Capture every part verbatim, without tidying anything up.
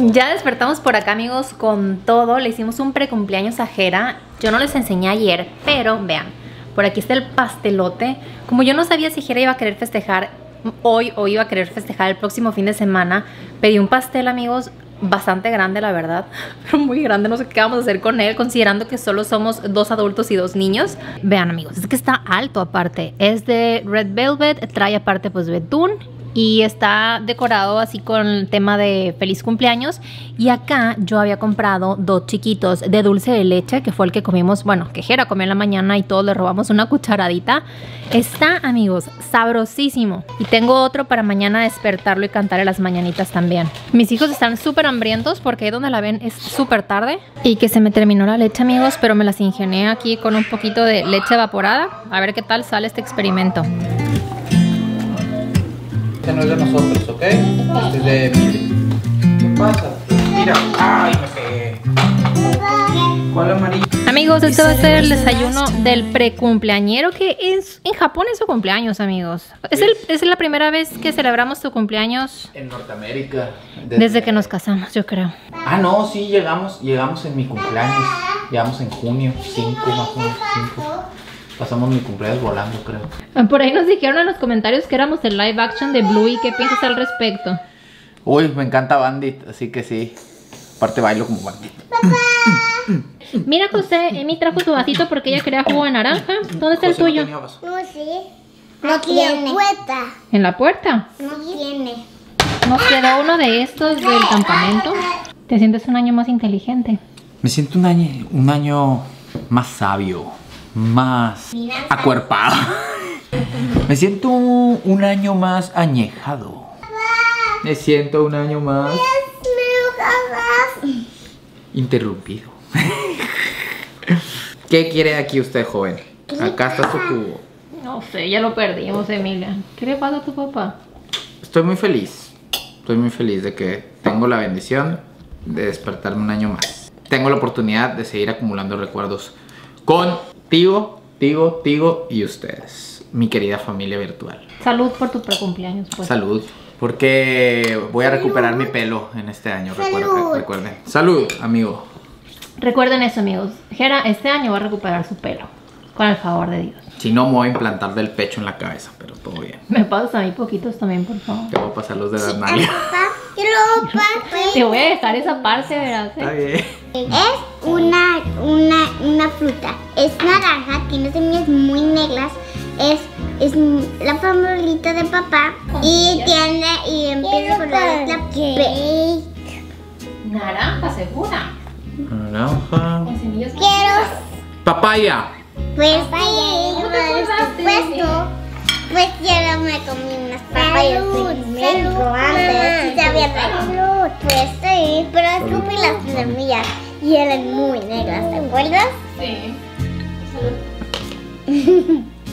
Ya despertamos por acá, amigos, con todo. Le hicimos un precumpleaños a Gera. Yo no les enseñé ayer, pero vean, por aquí está el pastelote. Como yo no sabía si Gera iba a querer festejar hoy o iba a querer festejar el próximo fin de semana, pedí un pastel, amigos, bastante grande, la verdad, pero muy grande. No sé qué vamos a hacer con él, considerando que solo somos dos adultos y dos niños. Vean, amigos, es que está alto aparte. Es de Red Velvet, trae aparte pues betún. Y está decorado así con el tema de feliz cumpleaños. Y acá yo había comprado dos chiquitos de dulce de leche, que fue el que comimos, bueno, que Gera comió en la mañana y todos le robamos una cucharadita. Está, amigos, sabrosísimo. Y tengo otro para mañana despertarlo y cantarle las mañanitas también. Mis hijos están súper hambrientos porque ahí donde la ven es súper tarde. Y que se me terminó la leche, amigos, pero me las ingenié aquí con un poquito de leche evaporada. A ver qué tal sale este experimento. No es de nosotros, ¿ok? Este es de Emilia. ¿Qué pasa? Mira, ay, no sé. ¿Cuál amarillo? Amigos, este va a ser el desayuno del precumpleañero, que es, en Japón es su cumpleaños, amigos. Es, el, es la primera vez que celebramos su cumpleaños en Norteamérica. Desde, desde que nos casamos, yo creo. Ah, no, sí, llegamos, llegamos en mi cumpleaños. Llegamos en junio, cinco más o menos, cinco. Pasamos mi cumpleaños volando, creo. Por ahí nos dijeron en los comentarios que éramos el live action de Bluey. ¿Qué piensas al respecto? Uy, me encanta Bandit, así que sí. Aparte bailo como Bandit. ¡Papá! Mira, José, Emi trajo su vasito porque ella quería jugo de naranja. ¿Dónde está José el tuyo? No, vaso. No sé. No Aquí tiene. En la puerta. ¿En la puerta? No tiene. Nos quedó uno de estos del campamento. ¿Te sientes un año más inteligente? Me siento un año, un año más sabio. Más acuerpado. Me siento un, un año más añejado. Me siento un año más interrumpido. ¿Qué quiere aquí usted, joven? Acá está su cubo. No sé, ya lo perdimos, Emilia. ¿Qué le pasa a tu papá? Estoy muy feliz. Estoy muy feliz de que tengo la bendición de despertarme un año más. Tengo la oportunidad de seguir acumulando recuerdos con Tigo, Tigo, Tigo y ustedes, mi querida familia virtual. Salud por tu precumpleaños, pues. Salud, porque voy a recuperar Salud. mi pelo en este año, recuerden, recuerden. Salud, amigo. Recuerden eso, amigos. Gera este año va a recuperar su pelo, con el favor de Dios. Si no, me voy a implantar del pecho en la cabeza, pero todo bien. Me pasas a mí poquitos también, por favor. Te voy a pasar los de las nalgas. Te voy a dejar esa parte, ¿verdad? Está bien. Es una, una, una fruta. Es naranja, tiene semillas muy negras. Es, es la favorita de papá. Y tiene, y empieza a colorar la cake. Naranja, segura. Naranja. Con semillas. Quiero. Papaya. Pues sí, supuesto. Pues yo no me comí unas papayas primero antes. Sí sabía traer. Pues sí, pero escupí las semillas y eran muy negras, ¿te acuerdas? Sí.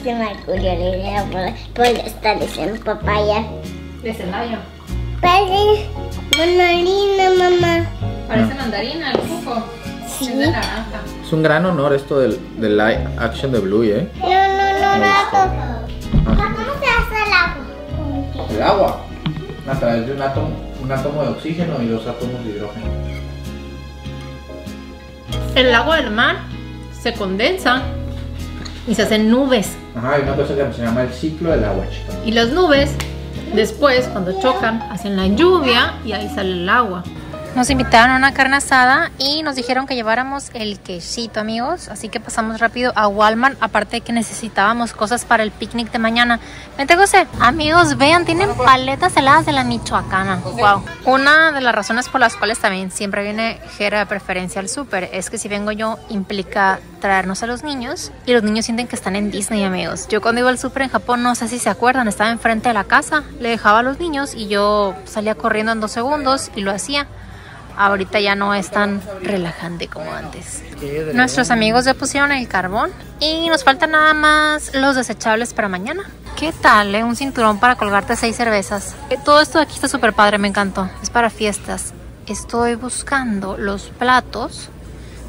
Se me ocurrió la idea por estar diciendo papaya. ¿De escenario? Parece mandarina, mamá. Parece mandarina, el coco. Sí. Es de naranja. Es un gran honor esto del, del live action de Bluey, ¿eh? No, no, no, no. ¿Cómo se hace el agua? El agua, a través de un átomo, un átomo de oxígeno y dos átomos de hidrógeno. El agua del mar se condensa y se hacen nubes. Ajá, hay una cosa que se llama el ciclo del agua, chicos. Y las nubes, después, cuando chocan, hacen la lluvia y ahí sale el agua. Nos invitaron a una carne asada y nos dijeron que lleváramos el quesito, amigos. Así que pasamos rápido a Walmart, aparte de que necesitábamos cosas para el picnic de mañana. Vente, José. Amigos, vean, tienen paletas heladas de la Michoacana. Wow. Una de las razones por las cuales también siempre viene Gera de preferencia al súper es que si vengo yo implica traernos a los niños y los niños sienten que están en Disney, amigos. Yo cuando iba al súper en Japón, no sé si se acuerdan, estaba enfrente de la casa, le dejaba a los niños y yo salía corriendo en dos segundos y lo hacía. Ahorita ya no es tan relajante como antes. Nuestros amigos ya pusieron el carbón y nos faltan nada más los desechables para mañana. ¿Qué tal, eh? Un cinturón para colgarte seis cervezas. Todo esto de aquí está súper padre, me encantó. Es para fiestas. Estoy buscando los platos,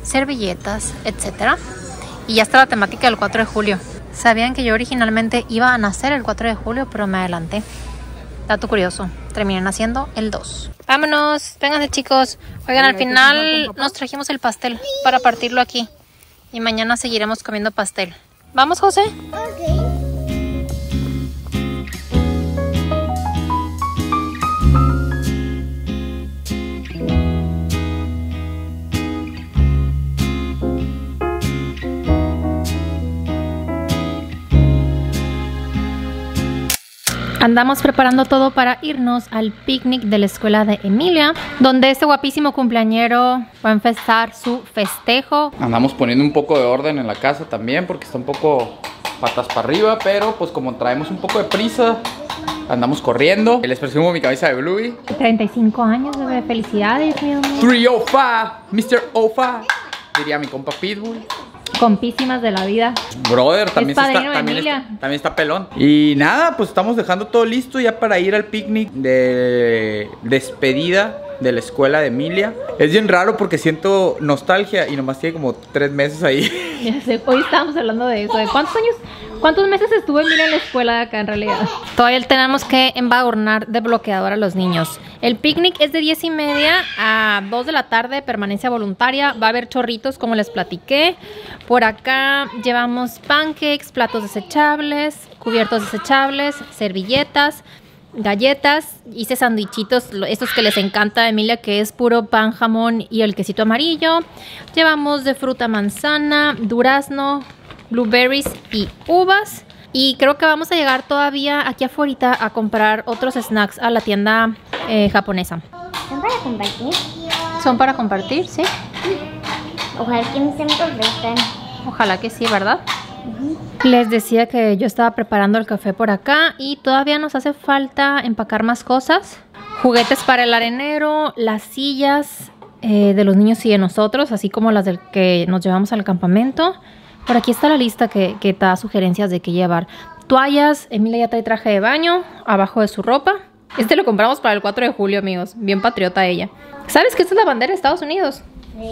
servilletas, etcétera. Y ya está la temática del cuatro de julio. Sabían que yo originalmente iba a nacer el cuatro de julio, pero me adelanté. Dato curioso, terminan haciendo el dos. Vámonos, vénganse chicos. Oigan, al final nos trajimos el pastel para partirlo aquí. Y mañana seguiremos comiendo pastel. ¿Vamos, José? Ok. Andamos preparando todo para irnos al picnic de la escuela de Emilia, donde este guapísimo cumpleañero va a empezar su festejo. Andamos poniendo un poco de orden en la casa también, porque está un poco patas para arriba, pero pues como traemos un poco de prisa, andamos corriendo. Les presumo mi cabeza de Bluey. treinta y cinco años, bebé. Felicidades, mi amor. three oh five, mister oh five, diría mi compa Pitbull. Compísimas de la vida. Brother, también, es está, también, está, también está pelón. Y nada, pues estamos dejando todo listo ya para ir al picnic de despedida de la escuela de Emilia. Es bien raro porque siento nostalgia y nomás tiene como tres meses ahí. Ya sé, hoy estábamos hablando de eso. ¿De cuántos años, cuántos meses estuvo Emilia en la escuela de acá en realidad? Todavía tenemos que embadurnar de bloqueador a los niños. El picnic es de diez y media a dos de la tarde, permanencia voluntaria. Va a haber chorritos como les platiqué. Por acá llevamos pancakes, platos desechables, cubiertos desechables, servilletas, galletas. Hice sandwichitos, estos que les encanta a Emilia, que es puro pan, jamón y el quesito amarillo. Llevamos de fruta manzana, durazno, blueberries y uvas. Y creo que vamos a llegar todavía aquí afuera a comprar otros snacks a la tienda eh, japonesa. ¿Son para compartir? ¿Son para compartir? Sí. Ojalá que me estén perfectos. Ojalá que sí, ¿verdad? Les decía que yo estaba preparando el café por acá y todavía nos hace falta empacar más cosas. Juguetes para el arenero, las sillas eh, de los niños y de nosotros, así como las del que nos llevamos al campamento. Por aquí está la lista que, que da sugerencias de qué llevar. Toallas, Emilia ya trae traje de baño abajo de su ropa. Este lo compramos para el cuatro de julio, amigos. Bien patriota ella. ¿Sabes que esta es la bandera de Estados Unidos? Sí.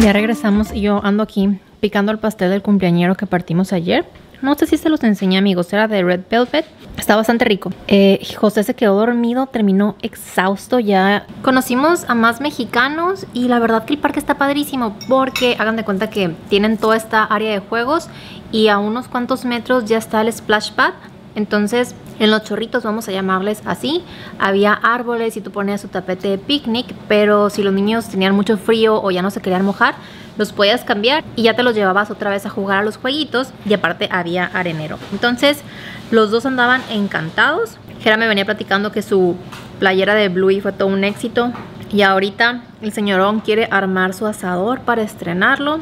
Ya regresamos y yo ando aquí picando el pastel del cumpleañero que partimos ayer. No sé si se los enseñé, amigos. Era de Red Velvet. Está bastante rico. Eh, José se quedó dormido. Terminó exhausto ya. Conocimos a más mexicanos y la verdad que el parque está padrísimo porque hagan de cuenta que tienen toda esta área de juegos y a unos cuantos metros ya está el splash pad. Entonces, en los chorritos, vamos a llamarles así, había árboles y tú ponías tu tapete de picnic, pero si los niños tenían mucho frío o ya no se querían mojar, los podías cambiar y ya te los llevabas otra vez a jugar a los jueguitos y aparte había arenero. Entonces, los dos andaban encantados. Gera me venía platicando que su playera de Bluey fue todo un éxito y ahorita el señorón quiere armar su asador para estrenarlo.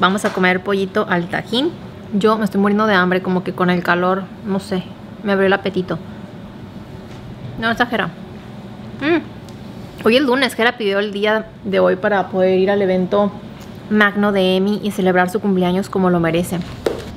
Vamos a comer pollito al tajín. Yo me estoy muriendo de hambre, como que con el calor, no sé, me abrió el apetito. No exagera. Mm. Hoy es lunes, Gera pidió el día de hoy para poder ir al evento magno de Emi y celebrar su cumpleaños como lo merece.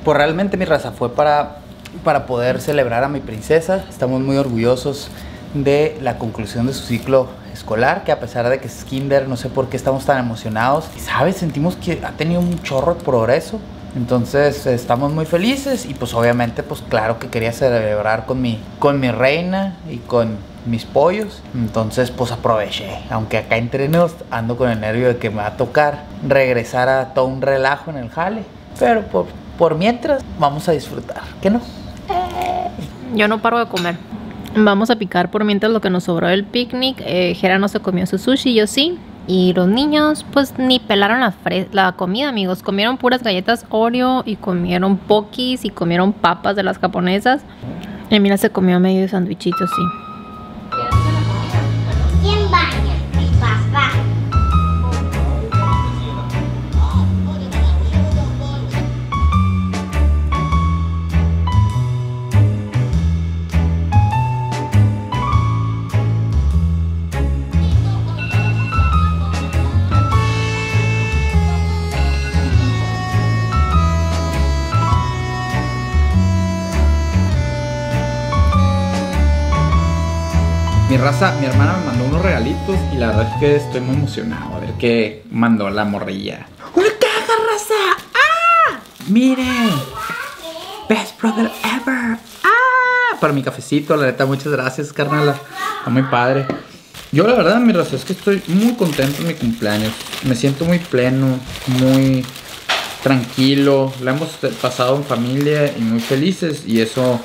Pues realmente mi raza fue para, para poder celebrar a mi princesa. Estamos muy orgullosos de la conclusión de su ciclo escolar, que a pesar de que es kinder, no sé por qué estamos tan emocionados. Y sabes, sentimos que ha tenido un chorro de progreso. Entonces estamos muy felices y pues obviamente pues claro que quería celebrar con mi, con mi reina y con mis pollos. Entonces pues aproveché, aunque acá entre nos ando con el nervio de que me va a tocar regresar a todo un relajo en el jale. Pero por, por mientras vamos a disfrutar, ¿qué no? Yo no paro de comer. Vamos a picar por mientras lo que nos sobró del picnic. eh, Gera no se comió su sushi, yo sí. Y los niños pues ni pelaron la, la comida, amigos. Comieron puras galletas Oreo y comieron pokis y comieron papas de las japonesas. Y mira, se comió medio sandwichito, sí. ¿Quién baña? Mi papá. Mi raza, mi hermana me mandó unos regalitos y la verdad es que estoy muy emocionado. A ver qué mandó la morrilla. ¡Una caja, raza! ¡Ah! ¡Miren! Best brother ever. ¡Ah! Para mi cafecito, la neta, muchas gracias, carnala. Está muy padre. Yo la verdad, mi raza, es que estoy muy contento en mi cumpleaños. Me siento muy pleno, muy tranquilo. La hemos pasado en familia y muy felices y eso...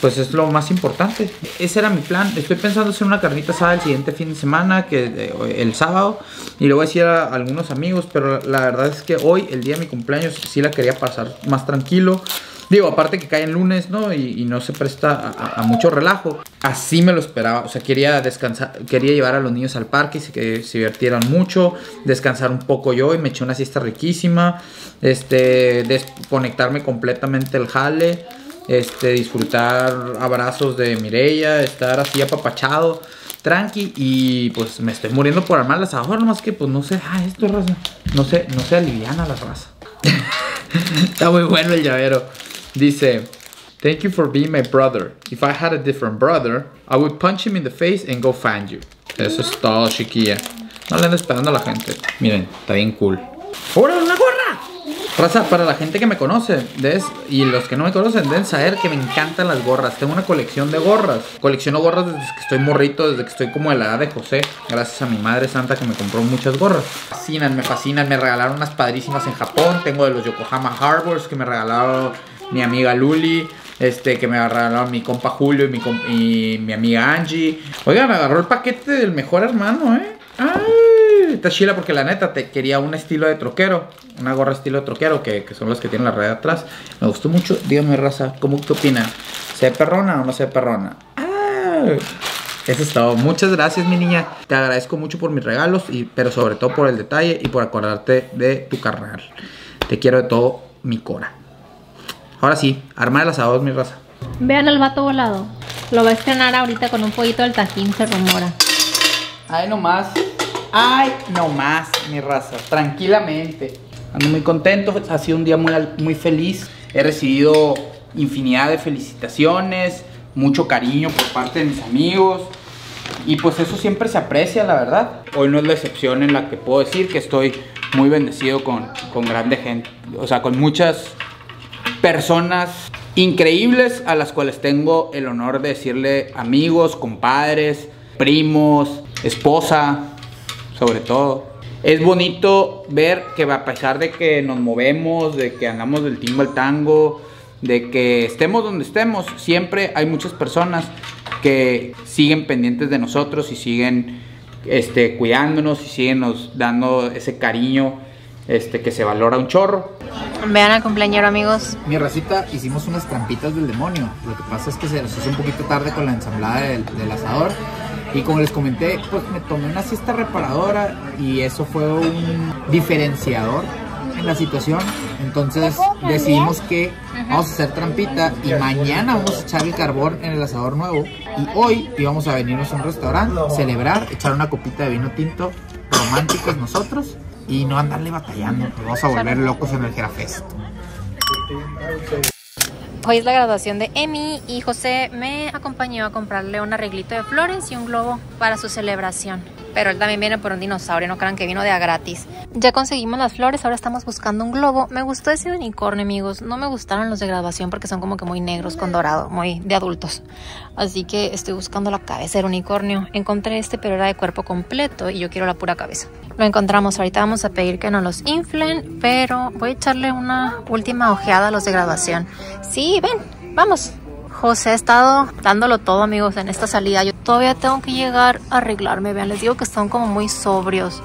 pues es lo más importante. Ese era mi plan. Estoy pensando hacer una carnita asada el siguiente fin de semana, que el sábado, y lo voy a decir a algunos amigos, pero la verdad es que hoy, el día de mi cumpleaños, sí la quería pasar más tranquilo. Digo, aparte que cae el lunes, ¿no? Y, y no se presta a, a mucho relajo. Así me lo esperaba. O sea, quería descansar, quería llevar a los niños al parque y se, que se divirtieran mucho, descansar un poco yo y me eché una siesta riquísima, este, desconectarme completamente el jale. Este, disfrutar abrazos de Mireya, estar así apapachado, tranqui, y pues me estoy muriendo por armar el asador, nomás que pues no sé, ah, esto raza, no sé, no se aliviana la raza. Está muy bueno el llavero. Dice, thank you for being my brother. If I had a different brother, I would punch him in the face and go find you. Eso es todo, chiquilla. No le ando esperando a la gente. Miren, está bien cool. ¡Órale, una gorra! Raza, para la gente que me conoce des, y los que no me conocen deben saber que me encantan las gorras. Tengo una colección de gorras. Colecciono gorras desde que estoy morrito, desde que estoy como de la edad de José. Gracias a mi madre santa que me compró muchas gorras. Me fascinan, me fascinan. Me regalaron unas padrísimas en Japón. Tengo de los Yokohama Harbors que me regalaron mi amiga Luli. Este, que me agarraron mi compa Julio y mi, comp y mi amiga Angie. Oigan, agarró el paquete del mejor hermano, ¿eh? Ay, está chila porque la neta te quería un estilo de troquero. Una gorra estilo de troquero, que, que son los que tienen la red atrás. Me gustó mucho. Dígame, raza, ¿cómo te opina? ¿Se ve perrona o no se ve perrona? Ay, eso es todo. Muchas gracias, mi niña. Te agradezco mucho por mis regalos, y, pero sobre todo por el detalle y por acordarte de tu carnal. Te quiero de todo mi cora. Ahora sí, armar el asador, mi raza. Vean al vato volado. Lo va a estrenar ahorita con un pollito del tajín, se rumora. Ay, no más. Ay, no más, mi raza. Tranquilamente. Ando muy contento. Ha sido un día muy, muy feliz. He recibido infinidad de felicitaciones, mucho cariño por parte de mis amigos. Y pues eso siempre se aprecia, la verdad. Hoy no es la excepción en la que puedo decir que estoy muy bendecido con, con grande gente. O sea, con muchas... personas increíbles a las cuales tengo el honor de decirle amigos, compadres, primos, esposa, sobre todo. Es bonito ver que a pesar de que nos movemos, de que andamos del tingo al tango, de que estemos donde estemos, siempre hay muchas personas que siguen pendientes de nosotros y siguen este, cuidándonos y siguen nos dando ese cariño este, que se valora un chorro. Vean al cumpleañero, amigos. Mi racita, hicimos unas trampitas del demonio. Lo que pasa es que se nos hizo un poquito tarde con la ensamblada del, del asador. Y como les comenté, pues me tomé una siesta reparadora y eso fue un diferenciador en la situación. Entonces decidimos que vamos a hacer trampita y mañana vamos a echar el carbón en el asador nuevo. Y hoy íbamos a venirnos a un restaurante, celebrar, echar una copita de vino tinto, románticos nosotros. Y no andarle batallando, nos vamos a volver locos en el Gera Fest. Hoy es la graduación de Emi y José me acompañó a comprarle un arreglito de flores y un globo para su celebración. Pero él también viene por un dinosaurio, no crean que vino de a gratis. Ya conseguimos las flores, ahora estamos buscando un globo. Me gustó ese unicornio, amigos. No me gustaron los de graduación porque son como que muy negros con dorado, muy de adultos. Así que estoy buscando la cabeza del unicornio. Encontré este, pero era de cuerpo completo y yo quiero la pura cabeza. Lo encontramos, ahorita vamos a pedir que nos los inflen, pero voy a echarle una última ojeada a los de graduación. Sí, ven, vamos. José ha estado dándolo todo, amigos, en esta salida. Yo todavía tengo que llegar a arreglarme, vean, les digo que están como muy sobrios.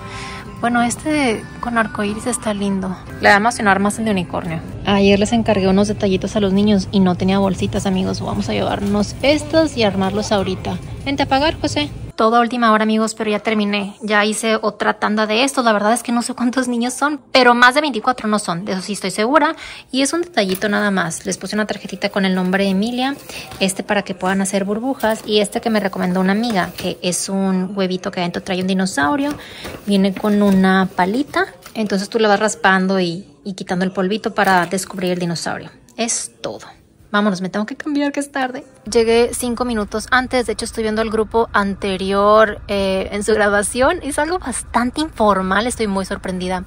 Bueno, este con arcoíris está lindo. Le da a emocionar más el de unicornio. Ayer les encargué unos detallitos a los niños y no tenía bolsitas, amigos. Vamos a llevarnos estas y armarlos ahorita. Vente a pagar, José. Toda última hora, amigos, pero ya terminé. Ya hice otra tanda de esto. La verdad es que no sé cuántos niños son, pero más de veinticuatro no son. De eso sí estoy segura. Y es un detallito nada más. Les puse una tarjetita con el nombre de Emilia. Este para que puedan hacer burbujas. Y este que me recomendó una amiga, que es un huevito que adentro trae un dinosaurio. Viene con una palita. Entonces tú la vas raspando y, y quitando el polvito para descubrir el dinosaurio. Es todo. Vámonos, me tengo que cambiar que es tarde. Llegué cinco minutos antes. De hecho, estoy viendo el grupo anterior eh, en su grabación. Es algo bastante informal. Estoy muy sorprendida.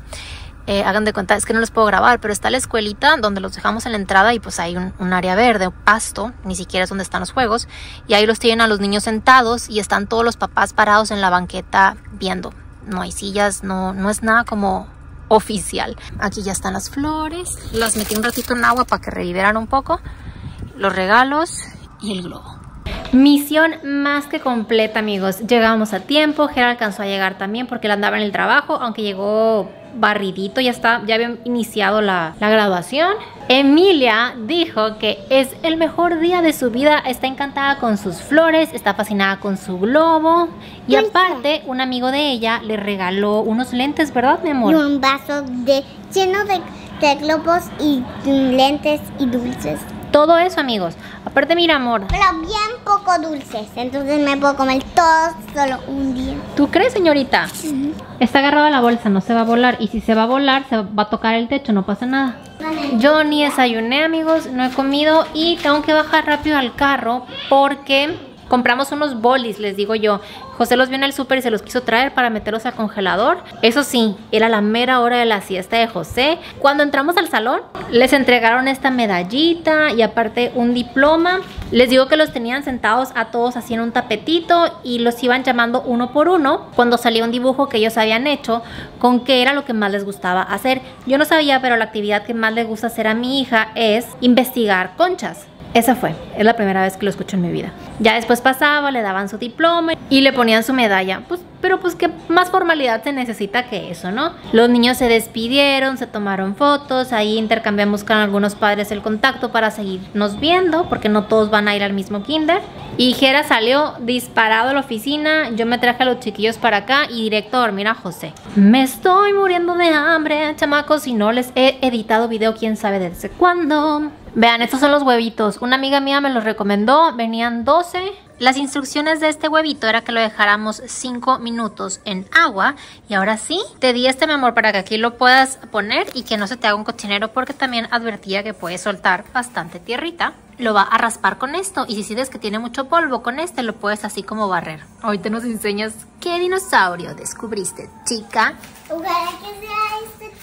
Eh, hagan de cuenta, es que no los puedo grabar, pero está la escuelita donde los dejamos en la entrada y pues hay un, un área verde o pasto, ni siquiera es donde están los juegos, y ahí los tienen a los niños sentados y están todos los papás parados en la banqueta viendo. No hay sillas, no, no es nada como oficial. Aquí ya están las flores, las metí un ratito en agua para que revivieran un poco, los regalos y el globo. Misión más que completa, amigos. Llegamos a tiempo, Gera alcanzó a llegar también porque él andaba en el trabajo, aunque llegó barridito, ya está, ya habían iniciado la, la graduación. Emilia dijo que es el mejor día de su vida, está encantada con sus flores, está fascinada con su globo y aparte un amigo de ella le regaló unos lentes, ¿verdad, mi amor? Y un vaso de, lleno de, de globos y lentes y dulces. Todo eso, amigos. Aparte, mira, amor. Pero bien poco dulces. Entonces me puedo comer todos solo un día. ¿Tú crees, señorita? Sí. Está agarrada la bolsa, no se va a volar. Y si se va a volar, se va a tocar el techo, no pasa nada. Yo ni desayuné, amigos. No he comido y tengo que bajar rápido al carro porque compramos unos bolis, les digo yo. José los vio en el súper y se los quiso traer para meterlos al congelador. Eso sí, era la mera hora de la siesta de José. Cuando entramos al salón, les entregaron esta medallita y aparte un diploma. Les digo que los tenían sentados a todos así en un tapetito y los iban llamando uno por uno. Cuando salía un dibujo que ellos habían hecho con qué era lo que más les gustaba hacer. Yo no sabía, pero la actividad que más le gusta hacer a mi hija es investigar conchas. Esa fue, es la primera vez que lo escucho en mi vida. Ya después pasaba, le daban su diploma y le ponían su medalla. Pues, pero pues qué más formalidad se necesita que eso, ¿no? Los niños se despidieron, se tomaron fotos, ahí intercambiamos con algunos padres el contacto para seguirnos viendo, porque no todos van a ir al mismo kinder. Y Gera salió disparado a la oficina, yo me traje a los chiquillos para acá y directo a dormir a José. Me estoy muriendo de hambre, chamacos, y no les he editado video quién sabe desde cuándo. Vean, estos son los huevitos. Una amiga mía me los recomendó. Venían doce. Las instrucciones de este huevito era que lo dejáramos cinco minutos en agua. Y ahora sí, te di este, mi amor, para que aquí lo puedas poner y que no se te haga un cochinero, porque también advertía que puedes soltar bastante tierrita. Lo va a raspar con esto y si sientes que tiene mucho polvo, con este lo puedes así como barrer. Ahorita nos enseñas qué dinosaurio descubriste, chica. Ojalá que sea este.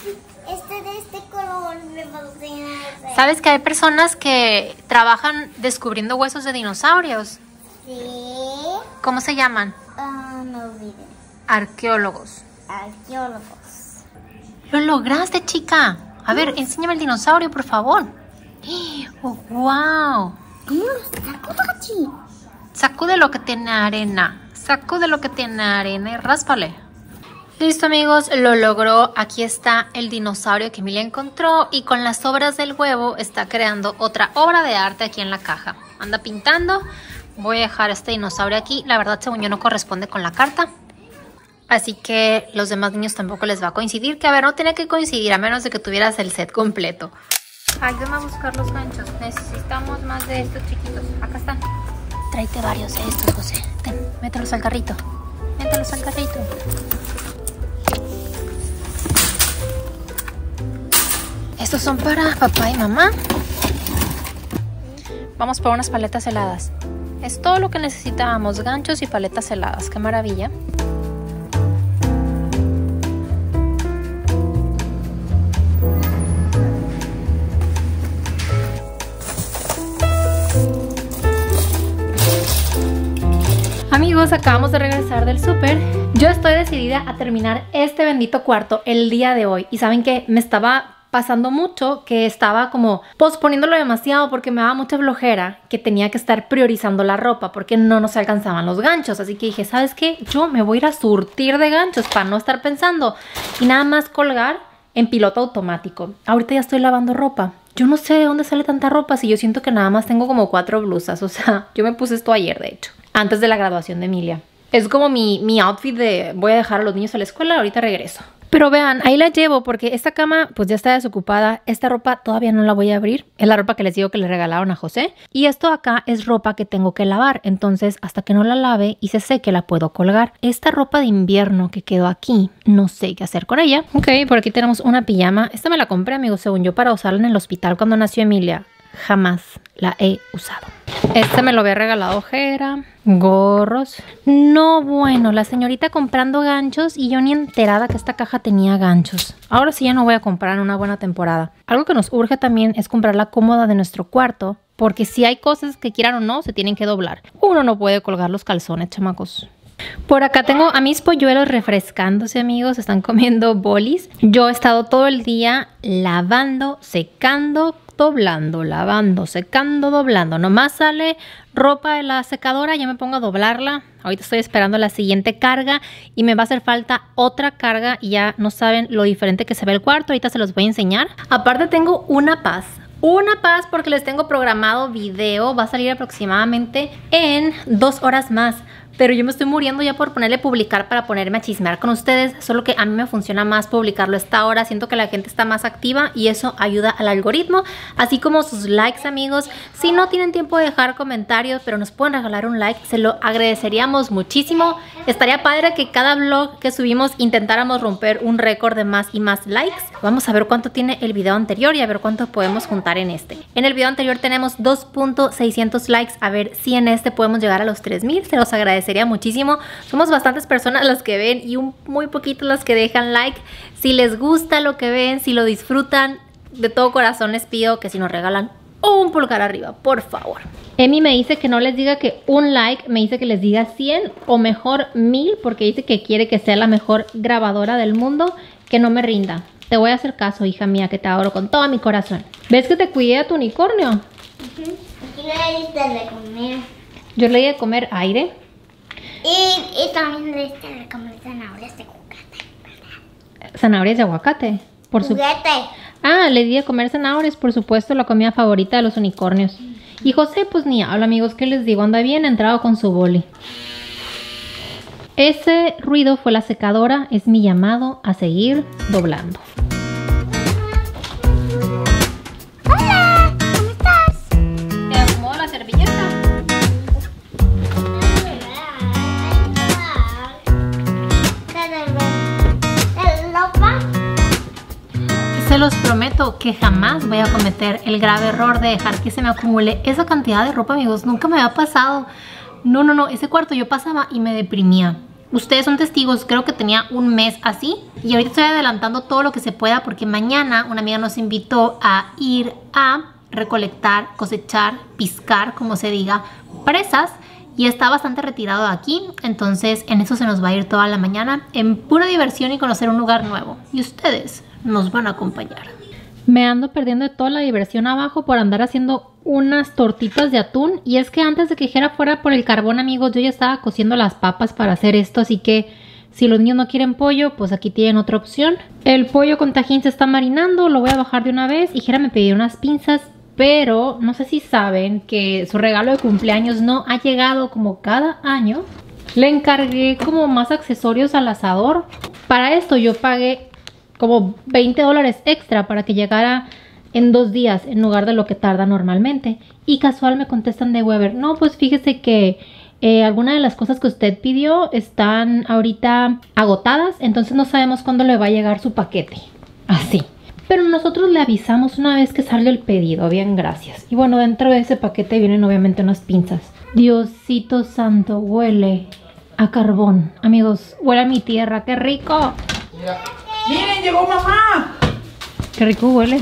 Este de este color me va a enseñar. ¿Sabes que hay personas que trabajan descubriendo huesos de dinosaurios? Sí. ¿Cómo se llaman? Uh, no olvides. Arqueólogos. Arqueólogos. Lo lograste, chica. A ver, enséñame el dinosaurio, por favor. Oh, wow. ¿Cómo lo sacudo, Hachi? Sacude lo que tiene arena. Sacude lo que tiene arena y ráspale. Listo, amigos, lo logró. Aquí está el dinosaurio que Emilia encontró y con las sobras del huevo está creando otra obra de arte aquí en la caja. Anda pintando. Voy a dejar este dinosaurio aquí. La verdad, según yo, no corresponde con la carta. Así que los demás niños tampoco les va a coincidir. Que a ver, no tenía que coincidir a menos de que tuvieras el set completo. Ayúdame a buscar los ganchos. Necesitamos más de estos chiquitos. Acá están. Tráete varios de estos, José. Ten, mételos al carrito. Mételos al carrito. Estos son para papá y mamá. Vamos por unas paletas heladas. Es todo lo que necesitábamos, ganchos y paletas heladas. ¡Qué maravilla! Amigos, acabamos de regresar del súper. Yo estoy decidida a terminar este bendito cuarto el día de hoy. Y ¿saben qué? Me estaba pasando mucho que estaba como posponiéndolo demasiado porque me daba mucha flojera que tenía que estar priorizando la ropa porque no nos alcanzaban los ganchos. Así que dije, ¿sabes qué? Yo me voy a ir a surtir de ganchos para no estar pensando y nada más colgar en piloto automático. Ahorita ya estoy lavando ropa. Yo no sé de dónde sale tanta ropa si yo siento que nada más tengo como cuatro blusas. O sea, yo me puse esto ayer, de hecho, antes de la graduación de Emilia. Es como mi, mi outfit de voy a dejar a los niños a la escuela, ahorita regreso. Pero vean, ahí la llevo porque esta cama pues ya está desocupada. Esta ropa todavía no la voy a abrir. Es la ropa que les digo que le regalaron a José. Y esto acá es ropa que tengo que lavar. Entonces hasta que no la lave y se seque la puedo colgar. Esta ropa de invierno que quedó aquí, no sé qué hacer con ella. Ok, por aquí tenemos una pijama. Esta me la compré, amigos, según yo, para usarla en el hospital cuando nació Emilia. jamás la he usado. Este me lo había regalado Gera. Gorros. No, bueno, la señorita comprando ganchos y yo ni enterada que esta caja tenía ganchos. Ahora sí ya no voy a comprar en una buena temporada. Algo que nos urge también es comprar la cómoda de nuestro cuarto, porque si hay cosas que quieran o no, se tienen que doblar. Uno no puede colgar los calzones, chamacos. Por acá tengo a mis polluelos refrescándose, amigos. Están comiendo bolis. Yo he estado todo el día lavando, secando, doblando, lavando, secando, doblando. Nomás sale ropa de la secadora, ya me pongo a doblarla. Ahorita estoy esperando la siguiente carga y me va a hacer falta otra carga. Y ya no saben lo diferente que se ve el cuarto. Ahorita se los voy a enseñar. Aparte tengo una paz. Una paz porque les tengo programado video. Va a salir aproximadamente en dos horas más. Pero yo me estoy muriendo ya por ponerle publicar para ponerme a chismear con ustedes. Solo que a mí me funciona más publicarlo a esta hora. Siento que la gente está más activa y eso ayuda al algoritmo. Así como sus likes, amigos. Si no tienen tiempo de dejar comentarios, pero nos pueden regalar un like, se lo agradeceríamos muchísimo. Estaría padre que cada vlog que subimos intentáramos romper un récord de más y más likes. Vamos a ver cuánto tiene el video anterior y a ver cuánto podemos juntar en este. En el video anterior tenemos dos punto seiscientos likes. A ver si en este podemos llegar a los tres mil. Se los agradecemos. Sería muchísimo. Somos bastantes personas las que ven y un, muy poquitas las que dejan like. Si les gusta lo que ven, si lo disfrutan, de todo corazón les pido que si nos regalan un pulgar arriba, por favor. Emi me dice que no les diga que un like, me dice que les diga cien o mejor mil, porque dice que quiere que sea la mejor grabadora del mundo, que no me rinda. Te voy a hacer caso, hija mía, que te adoro con todo mi corazón. ¿Ves que te cuidé a tu unicornio? Uh-huh. Aquí no le diste de comer. Yo le di de comer aire. Y, y también le diste comer zanahorias de aguacate. ¿Zanahorias de aguacate? Por su... Ah, le di de comer zanahorias, por supuesto, la comida favorita de los unicornios. Y José, pues ni habla, amigos, ¿qué les digo? Anda bien entrado con su boli. Ese ruido fue la secadora, es mi llamado a seguir doblando. Se los prometo que jamás voy a cometer el grave error de dejar que se me acumule esa cantidad de ropa, amigos. Nunca me había pasado. No, no, no. Ese cuarto yo pasaba y me deprimía. Ustedes son testigos. Creo que tenía un mes así. Y ahorita estoy adelantando todo lo que se pueda porque mañana una amiga nos invitó a ir a recolectar, cosechar, piscar, como se diga, presas. Y está bastante retirado de aquí, entonces en eso se nos va a ir toda la mañana, en pura diversión y conocer un lugar nuevo. Y ustedes nos van a acompañar. Me ando perdiendo de toda la diversión abajo por andar haciendo unas tortitas de atún. Y es que antes de que Gera fuera por el carbón, amigos, yo ya estaba cociendo las papas para hacer esto. Así que si los niños no quieren pollo, pues aquí tienen otra opción. El pollo con tajín se está marinando, lo voy a bajar de una vez. Y Gera me pidió unas pinzas. Pero no sé si saben que su regalo de cumpleaños no ha llegado como cada año. Le encargué como más accesorios al asador. Para esto yo pagué como veinte dólares extra para que llegara en dos días en lugar de lo que tarda normalmente. Y casual me contestan de Weber. No, pues fíjese que eh, alguna de las cosas que usted pidió están ahorita agotadas. Entonces no sabemos cuándo le va a llegar su paquete. Así. Pero nosotros le avisamos una vez que salió el pedido. Bien, gracias. Y bueno, dentro de ese paquete vienen obviamente unas pinzas. Diosito santo, huele a carbón. Amigos, huele a mi tierra. ¡Qué rico! Mira. ¡Miren, llegó mamá! ¡Qué rico huele!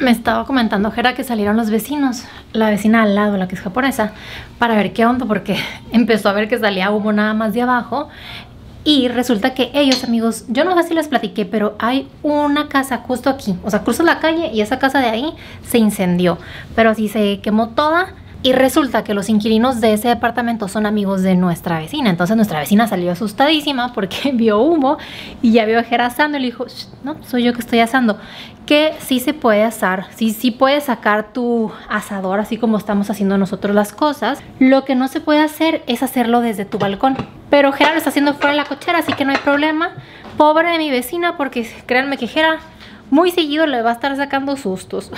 Me estaba comentando Gera que salieron los vecinos. La vecina al lado, la que es japonesa. Para ver qué onda, porque empezó a ver que salía humo nada más de abajo. Y resulta que ellos, amigos, yo no sé si les platiqué, pero hay una casa justo aquí. O sea, cruzas la calle y esa casa de ahí se incendió. Pero así se quemó toda. Y resulta que los inquilinos de ese departamento son amigos de nuestra vecina. Entonces nuestra vecina salió asustadísima porque vio humo y ya vio a Gera asando. Y le dijo, no, soy yo que estoy asando. Que sí se puede asar, sí, sí puedes sacar tu asador así como estamos haciendo nosotros las cosas. Lo que no se puede hacer es hacerlo desde tu balcón. Pero Gera lo está haciendo fuera de la cochera, así que no hay problema. Pobre de mi vecina, porque créanme que Gera muy seguido le va a estar sacando sustos.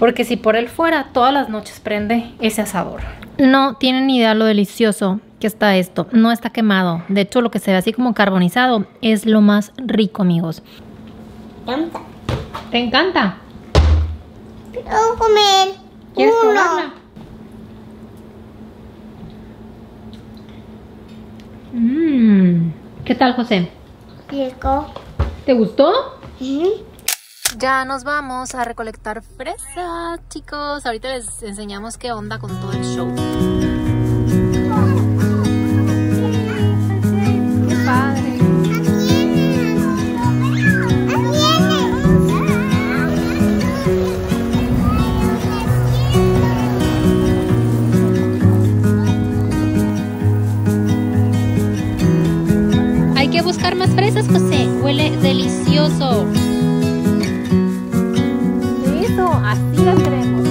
Porque si por él fuera, todas las noches prende ese asador. No tienen ni idea lo delicioso que está esto. No está quemado. De hecho, lo que se ve así como carbonizado es lo más rico, amigos. ¿Te encanta? ¿Te encanta? Quiero comer. ¿Quieres uno. Probarla? Mm. ¿Qué tal, José? Rico. ¿Te gustó? Uh-huh. Ya nos vamos a recolectar fresas, chicos. Ahorita les enseñamos qué onda con todo el show. ¡Qué padre! Hay que buscar más fresas, José. Huele delicioso. Eso, así las queremos.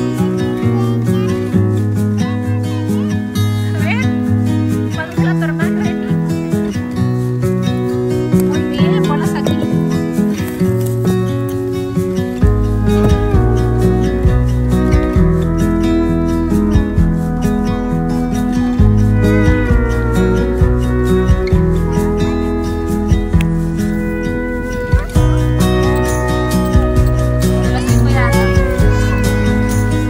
A ver, ¿cuál es la tormenta? Muy bien, ponlas aquí.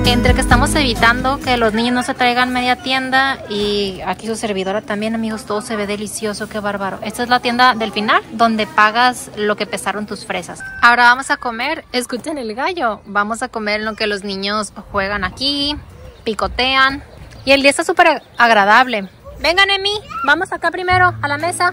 Entre que estamos evitando que los niños no se traigan media tienda y aquí su servidora también, amigos, todo se ve delicioso, qué bárbaro. Esta es la tienda del final donde pagas lo que pesaron tus fresas. Ahora vamos a comer, escuchen el gallo, vamos a comer lo que los niños juegan aquí, picotean y el día está súper agradable. Vengan, Emi, vamos acá primero a la mesa.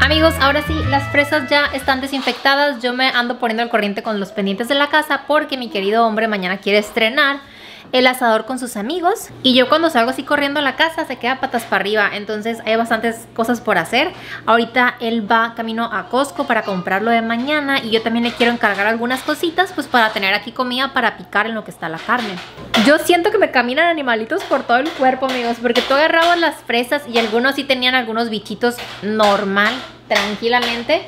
Amigos, ahora sí, las fresas ya están desinfectadas. Yo me ando poniendo al corriente con los pendientes de la casa porque mi querido hombre mañana quiere estrenar el asador con sus amigos. Y yo cuando salgo así corriendo a la casa se queda patas para arriba. Entonces hay bastantes cosas por hacer. Ahorita él va camino a Costco para comprarlo de mañana. Y yo también le quiero encargar algunas cositas pues para tener aquí comida para picar en lo que está la carne. Yo siento que me caminan animalitos por todo el cuerpo, amigos. Porque tú agarrabas las fresas y algunos sí tenían algunos bichitos normal, tranquilamente.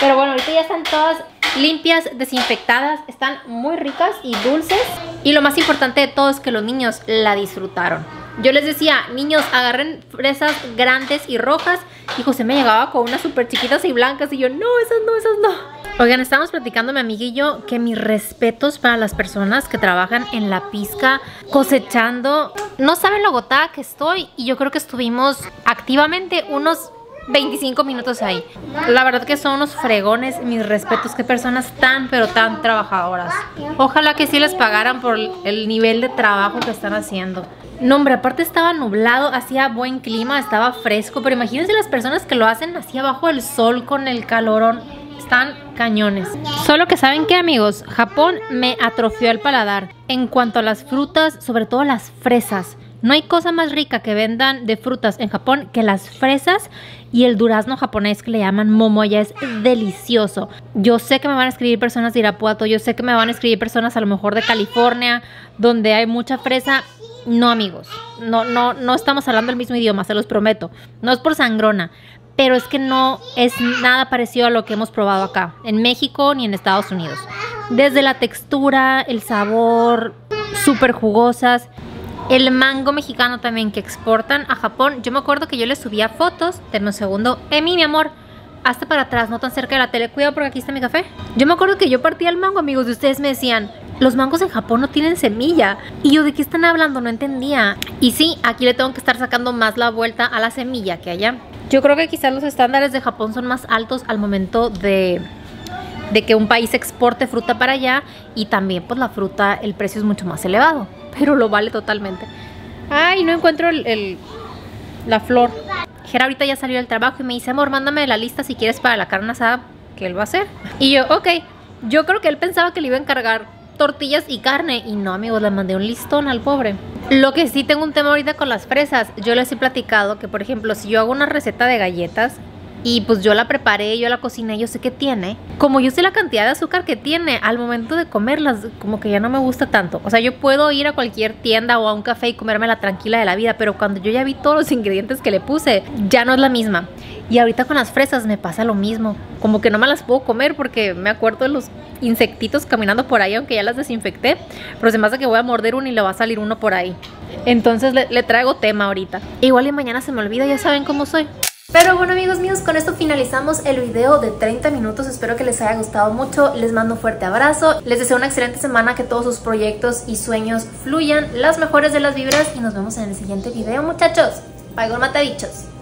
Pero bueno, ahorita ya están todas limpias, desinfectadas, están muy ricas y dulces. Y lo más importante de todo es que los niños la disfrutaron. Yo les decía, niños, agarren fresas grandes y rojas. Y José me llegaba con unas súper chiquitas y blancas. Y yo, no, esas no, esas no. Oigan, estábamos platicando, mi amiga y yo, que mis respetos para las personas que trabajan en la pizca cosechando. No saben lo agotada que estoy. Y yo creo que estuvimos activamente unos veinticinco minutos ahí. La verdad que son unos fregones. Mis respetos, qué personas tan pero tan trabajadoras. Ojalá que sí les pagaran por el nivel de trabajo que están haciendo. No, hombre, aparte estaba nublado, hacía buen clima, estaba fresco. Pero imagínense las personas que lo hacen así abajo del sol con el calorón. Están cañones. Solo que ¿saben qué, amigos? Japón me atrofió el paladar en cuanto a las frutas, sobre todo las fresas. No hay cosa más rica que vendan de frutas en Japón que las fresas y el durazno japonés que le llaman momoya. Es delicioso. Yo sé que me van a escribir personas de Irapuato, yo sé que me van a escribir personas a lo mejor de California, donde hay mucha fresa. No, amigos, no, no, no estamos hablando el mismo idioma, se los prometo. No es por sangrona, pero es que no es nada parecido a lo que hemos probado acá, en México ni en Estados Unidos. Desde la textura, el sabor, súper jugosas. El mango mexicano también que exportan a Japón. Yo me acuerdo que yo les subía fotos. Denme un segundo. Emi, mi amor, hazte para atrás, no tan cerca de la tele. Cuidado porque aquí está mi café. Yo me acuerdo que yo partía el mango, amigos. Y ustedes me decían, los mangos en Japón no tienen semilla. Y yo, ¿de qué están hablando? No entendía. Y sí, aquí le tengo que estar sacando más la vuelta a la semilla que allá. Yo creo que quizás los estándares de Japón son más altos al momento de... de que un país exporte fruta para allá. Y también pues la fruta, el precio es mucho más elevado, pero lo vale totalmente. Ay, no encuentro el, el, la flor. Gera ahorita ya salió del trabajo y me dice, amor, mándame la lista si quieres para la carne asada que él va a hacer. Y yo, ok. Yo creo que él pensaba que le iba a encargar tortillas y carne. Y no, amigos, le mandé un listón al pobre. Lo que sí tengo un tema ahorita con las fresas. Yo les he platicado que, por ejemplo, si yo hago una receta de galletas, y pues yo la preparé, yo la cociné, yo sé que tiene. Como yo sé la cantidad de azúcar que tiene, al momento de comerlas como que ya no me gusta tanto. O sea, yo puedo ir a cualquier tienda o a un café y comérmela tranquila de la vida, pero cuando yo ya vi todos los ingredientes que le puse, ya no es la misma. Y ahorita con las fresas me pasa lo mismo. Como que no me las puedo comer porque me acuerdo de los insectitos caminando por ahí, aunque ya las desinfecté, pero se me hace que voy a morder uno y le va a salir uno por ahí. Entonces le, le traigo tema ahorita. Igual y mañana se me olvida, ya saben cómo soy. Pero bueno, amigos míos, con esto finalizamos el video de treinta minutos. Espero que les haya gustado mucho. Les mando un fuerte abrazo. Les deseo una excelente semana, que todos sus proyectos y sueños fluyan. Las mejores de las vibras. Y nos vemos en el siguiente video, muchachos. Bye, matadichos.